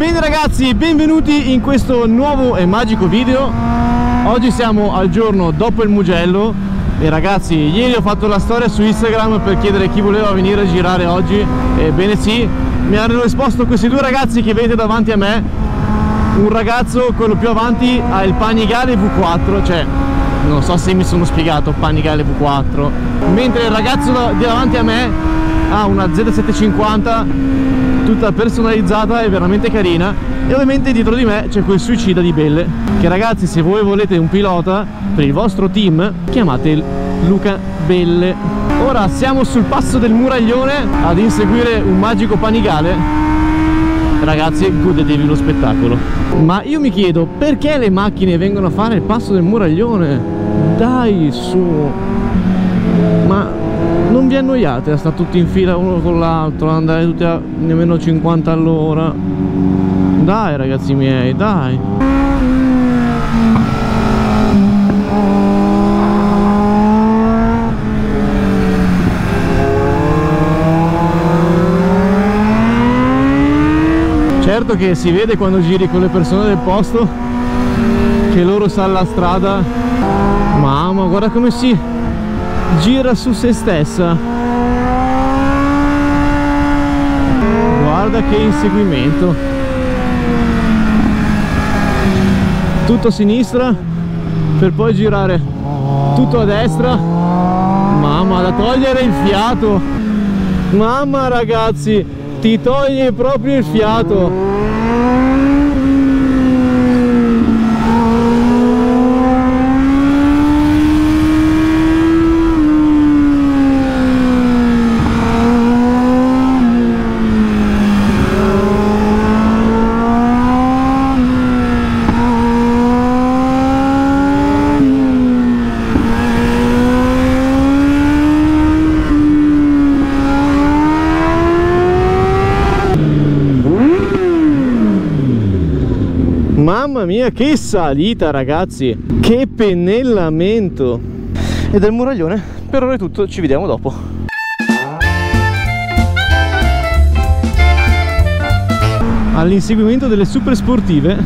Bene ragazzi, benvenuti in questo nuovo e magico video. Oggi siamo al giorno dopo il Mugello e ragazzi, ieri ho fatto la storia su Instagram per chiedere chi voleva venire a girare oggi. Ebbene sì, mi hanno risposto questi due ragazzi che vedete davanti a me. Un ragazzo, quello più avanti, ha il Panigale V4, cioè non so se mi sono spiegato, Panigale V4, mentre il ragazzo di davanti a me ha una Z750 tutta personalizzata e veramente carina, e ovviamente dietro di me c'è quel suicida di Belle, che ragazzi, se voi volete un pilota per il vostro team chiamate Luca Belle. Ora siamo sul passo del Muraglione ad inseguire un magico Panigale. Ragazzi, godetevi lo spettacolo. Ma io mi chiedo perché le macchine vengono a fare il passo del Muraglione, dai su, ma non vi annoiate a stare tutti in fila uno con l'altro, andare tutti a nemmeno 50 all'ora? Dai ragazzi miei, dai! Certo che si vede quando giri con le persone del posto che loro sanno la strada. Mamma, guarda come si gira su se stessa, guarda che inseguimento. Tutto a sinistra per poi girare tutto a destra. Mamma, da togliere il fiato. Mamma ragazzi, ti toglie proprio il fiato. Mamma mia che salita ragazzi, che pennellamento. E del Muraglione per ora è tutto, ci vediamo dopo. All'inseguimento delle super sportive,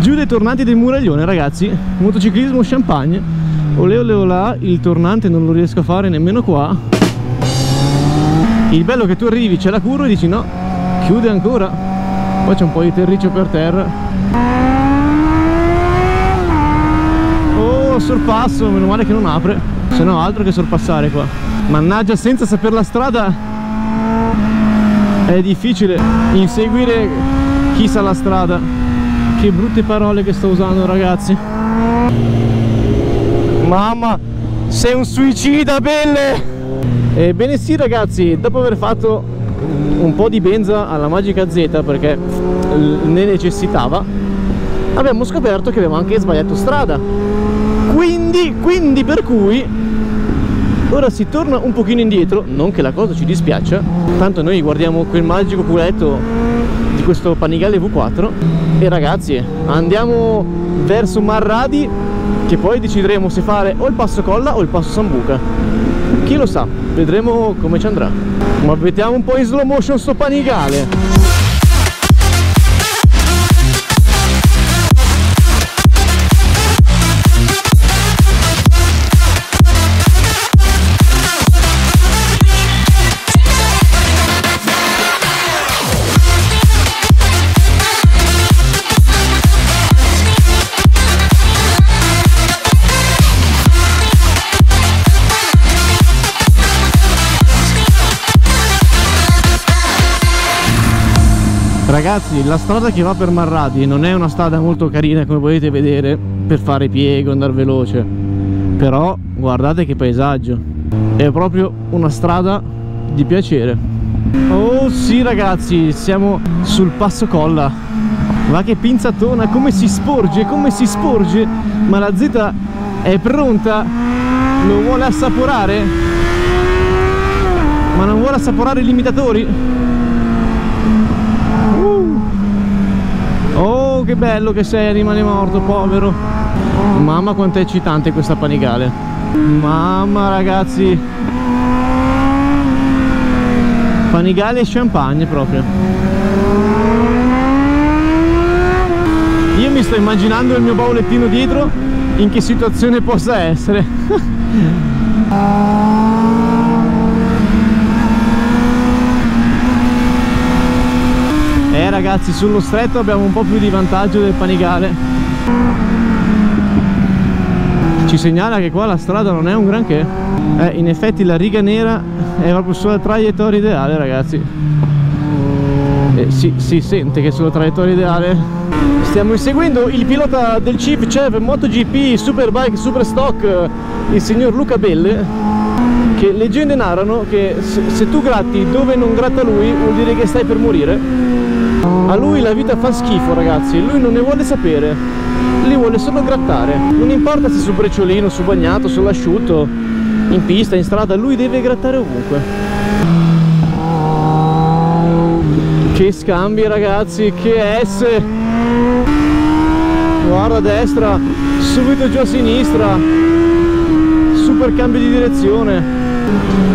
giù e tornanti del Muraglione ragazzi, motociclismo champagne. Olè olè olà, il tornante non lo riesco a fare nemmeno qua. Il bello è che tu arrivi, c'è la curva e dici no, chiude ancora. Poi c'è un po' di terriccio per terra. Oh, sorpasso, meno male che non apre, se no altro che sorpassare qua. Mannaggia, senza saper la strada è difficile inseguire chi sa la strada. Che brutte parole che sto usando ragazzi. Mamma, sei un suicida Belle. Ebbene sì ragazzi, dopo aver fatto un po' di benza alla magica Z perché ne necessitava, abbiamo scoperto che avevo anche sbagliato strada, quindi per cui ora si torna un pochino indietro, non che la cosa ci dispiaccia, tanto noi guardiamo quel magico culetto di questo Panigale V4 e ragazzi andiamo verso Marradi, che poi decideremo se fare o il Passo Colla o il Passo Sambuca, chi lo sa, vedremo come ci andrà. Ma vediamo un po' in slow motion sto Panigale. Ragazzi, la strada che va per Marradi non è una strada molto carina, come potete vedere, per fare piego, andare veloce, però guardate che paesaggio, è proprio una strada di piacere. Oh sì ragazzi, siamo sul Passo Colla. Ma che pinzattona, come si sporge, come si sporge. Ma la Z è pronta, lo vuole assaporare, ma non vuole assaporare i limitatori. Oh che bello che sei, rimane morto povero. Mamma quanto è eccitante questa Panigale. Mamma ragazzi, Panigale e champagne proprio. Io mi sto immaginando il mio baulettino dietro, in che situazione possa essere. Ragazzi, sullo stretto abbiamo un po' più di vantaggio del Panigale. Ci segnala che qua la strada non è un granché. In effetti la riga nera è proprio sulla traiettoria ideale, ragazzi. Si sente che è sulla traiettoria ideale. Stiamo inseguendo il pilota del CIV-CEV MotoGP Superbike Superstock, il signor Luca Belle, che leggende narrano che se tu gratti dove non gratta lui vuol dire che stai per morire. A lui la vita fa schifo, ragazzi, lui non ne vuole sapere, li vuole solo grattare. Non importa se su brecciolino, su bagnato, sull'asciutto, in pista, in strada, lui deve grattare ovunque. Che scambi, ragazzi, che S! Guarda a destra, subito giù a sinistra, super cambio di direzione.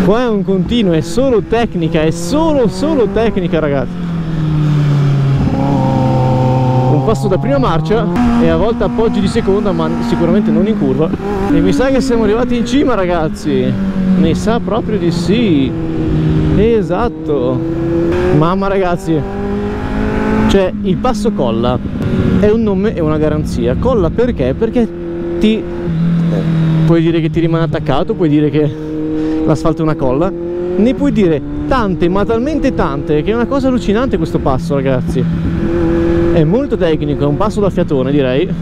Qua è un continuo, è solo tecnica, è solo tecnica, ragazzi. Passo da prima marcia e a volte appoggi di seconda, ma sicuramente non in curva. E mi sa che siamo arrivati in cima, ragazzi, mi sa proprio di sì. Esatto, mamma, ragazzi, cioè il Passo Colla è un nome e una garanzia. Colla perché? Perché ti puoi dire che ti rimane attaccato, puoi dire che l'asfalto è una colla, ne puoi dire tante, ma talmente tante che è una cosa allucinante questo passo, ragazzi. È molto tecnico, è un passo da fiatone, direi,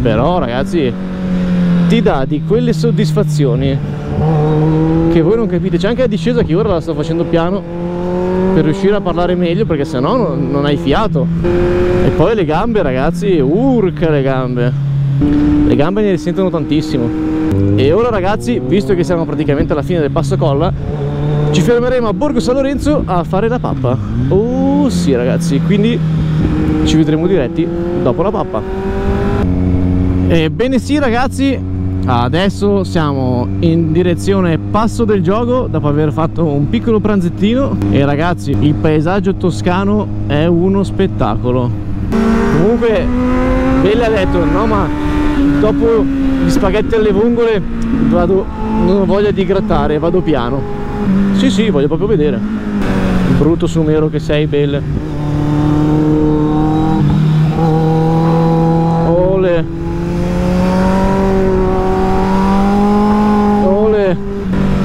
però, ragazzi, ti dà di quelle soddisfazioni che voi non capite. C'è anche la discesa che ora la sto facendo piano per riuscire a parlare meglio, perché sennò non hai fiato. E poi le gambe, ragazzi, urca le gambe ne risentono tantissimo. E ora, ragazzi, visto che siamo praticamente alla fine del Passo Colla, ci fermeremo a Borgo San Lorenzo a fare la pappa. Oh sì, ragazzi, quindi ci vedremo diretti dopo la pappa. Ebbene sì, ragazzi, adesso siamo in direzione Passo del Giogo dopo aver fatto un piccolo pranzettino. E ragazzi, il paesaggio toscano è uno spettacolo. Comunque Belle ha detto no, ma dopo gli spaghetti alle vongole vado, non ho voglia di grattare, vado piano. Sì, voglio proprio vedere. Brutto sumero che sei, Belle.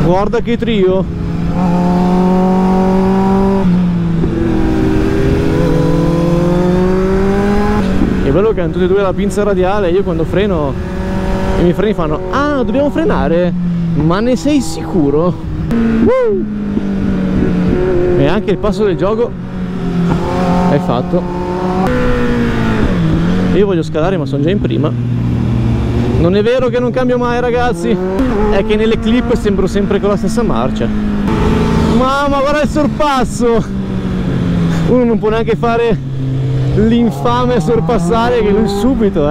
Guarda che trio. È bello che hanno tutti e due la pinza radiale. Io quando freno e mi freni fanno ah, dobbiamo frenare, ma ne sei sicuro? E anche il Passo del Giogo è fatto. Io voglio scalare, ma sono già in prima. Non è vero che non cambio mai, ragazzi, è che nelle clip sembro sempre con la stessa marcia. Mamma, guarda il sorpasso! Uno non può neanche fare l'infame sorpassare che lui subito,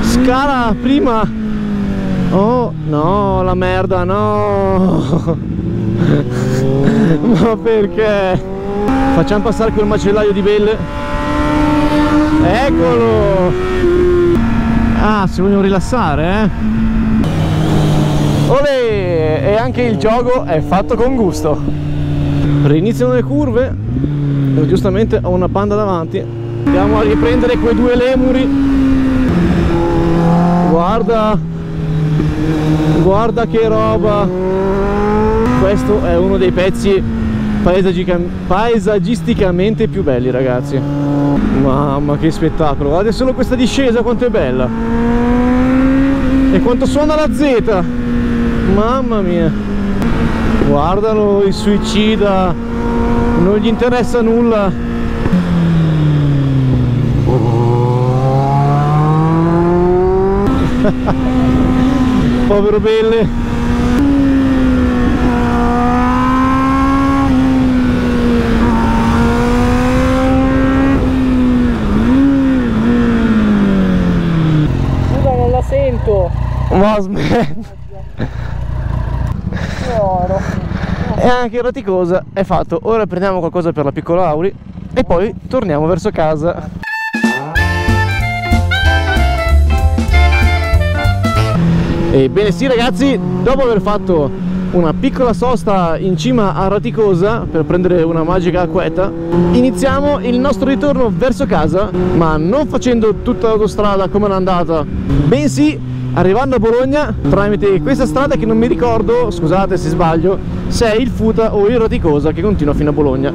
Scala prima! Oh, no, la merda, no! Ma perché? Facciamo passare quel macellaio di Belle. Eccolo! Ah, si vogliono rilassare, Olè! E anche il gioco è fatto con gusto. Riniziano le curve. Giustamente ho una panda davanti. Andiamo a riprendere quei due lemuri. Guarda, guarda che roba. Questo è uno dei pezzi paesaggisticamente più belli, ragazzi. Mamma, che spettacolo. Guardate solo questa discesa quanto è bella e quanto suona la Z. Mamma mia, guardalo, il suicida, non gli interessa nulla. Povero Belle. Ma smetto. E anche Raticosa è fatto. Ora prendiamo qualcosa per la piccola Auri e poi torniamo verso casa. Ebbene sì ragazzi, dopo aver fatto una piccola sosta in cima a Raticosa per prendere una magica acquetta, iniziamo il nostro ritorno verso casa, ma non facendo tutta l'autostrada come è andata, bensì arrivando a Bologna tramite questa strada che non mi ricordo, scusate se sbaglio, se è il Futa o il Raticosa, che continua fino a Bologna.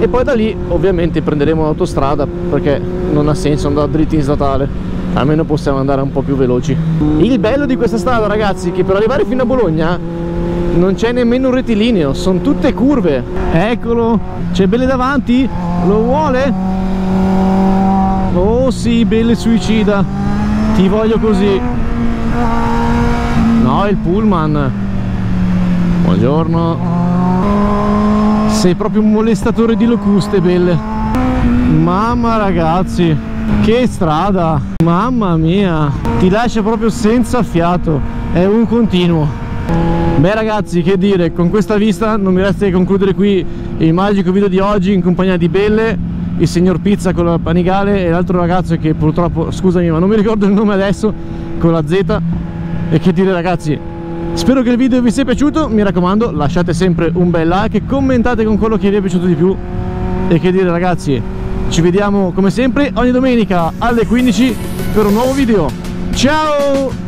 E poi da lì ovviamente prenderemo l'autostrada, perché non ha senso andare dritti in statale, almeno possiamo andare un po' più veloci. Il bello di questa strada ragazzi è che per arrivare fino a Bologna non c'è nemmeno un rettilineo, sono tutte curve. Eccolo, c'è Belle davanti, lo vuole? Oh sì, Belle suicida, ti voglio così. No, il pullman. Buongiorno. Sei proprio un molestatore di locuste, Belle. Mamma ragazzi, che strada, mamma mia, ti lascia proprio senza fiato, è un continuo. Beh ragazzi, che dire, con questa vista non mi resta che concludere qui il magico video di oggi in compagnia di Belle, il signor Pizza con la Panigale e l'altro ragazzo che purtroppo, scusami ma non mi ricordo il nome adesso, con la Z. E che dire ragazzi, spero che il video vi sia piaciuto, mi raccomando lasciate sempre un bel like, commentate con quello che vi è piaciuto di più. E che dire ragazzi, ci vediamo come sempre ogni domenica alle 15 per un nuovo video. Ciao!